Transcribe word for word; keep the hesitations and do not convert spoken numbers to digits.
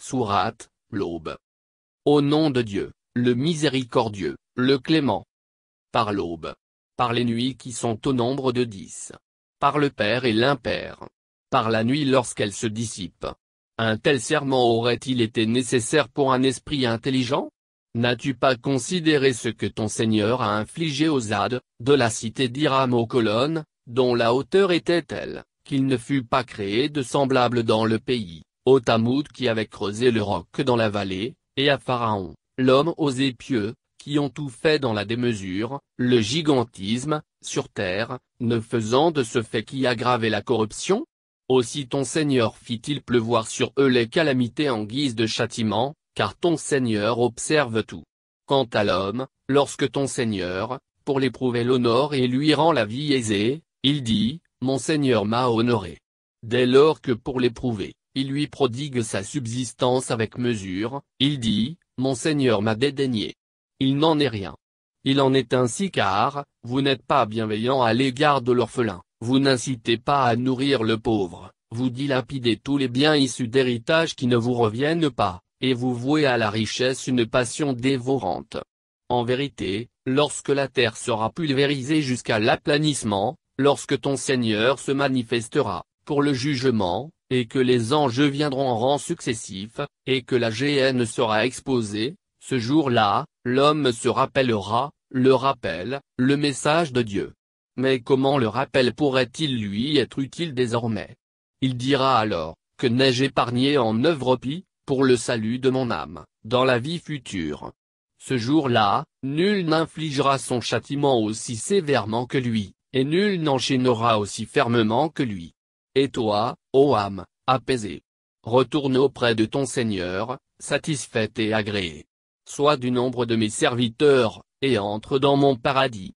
Sourate, l'Aube. Au nom de Dieu, le miséricordieux, le clément. Par l'aube. Par les nuits qui sont au nombre de dix. Par le pair et l'impair. Par la nuit lorsqu'elle se dissipe. Un tel serment aurait-il été nécessaire pour un esprit intelligent? N'as-tu pas considéré ce que ton Seigneur a infligé aux Hades, de la cité d'Iram aux colonnes, dont la hauteur était telle, qu'il ne fut pas créé de semblable dans le pays, au Tamoud qui avait creusé le roc dans la vallée, et à Pharaon, l'homme osé pieux, qui ont tout fait dans la démesure, le gigantisme, sur terre, ne faisant de ce fait qu'y aggraver la corruption? Aussi ton Seigneur fit-il pleuvoir sur eux les calamités en guise de châtiment, car ton Seigneur observe tout. Quant à l'homme, lorsque ton Seigneur, pour l'éprouver l'honore et lui rend la vie aisée, il dit, mon Seigneur m'a honoré. Dès lors que pour l'éprouver, il lui prodigue sa subsistance avec mesure, il dit, mon Seigneur m'a dédaigné. Il n'en est rien. Il en est ainsi car, vous n'êtes pas bienveillant à l'égard de l'orphelin. Vous n'incitez pas à nourrir le pauvre, vous dilapidez tous les biens issus d'héritages qui ne vous reviennent pas, et vous vouez à la richesse une passion dévorante. En vérité, lorsque la terre sera pulvérisée jusqu'à l'aplanissement, lorsque ton Seigneur se manifestera, pour le jugement, et que les anges viendront en rang successif, et que la géhenne sera exposée, ce jour-là, l'homme se rappellera, le rappel, le message de Dieu. Mais comment le rappel pourrait-il lui être utile désormais? Il dira alors, que n'ai-je épargné en œuvre pie, pour le salut de mon âme, dans la vie future. Ce jour-là, nul n'infligera son châtiment aussi sévèrement que lui, et nul n'enchaînera aussi fermement que lui. Et toi, ô âme, apaisée, retourne auprès de ton Seigneur, satisfaite et agréée. Sois du nombre de mes serviteurs, et entre dans mon paradis.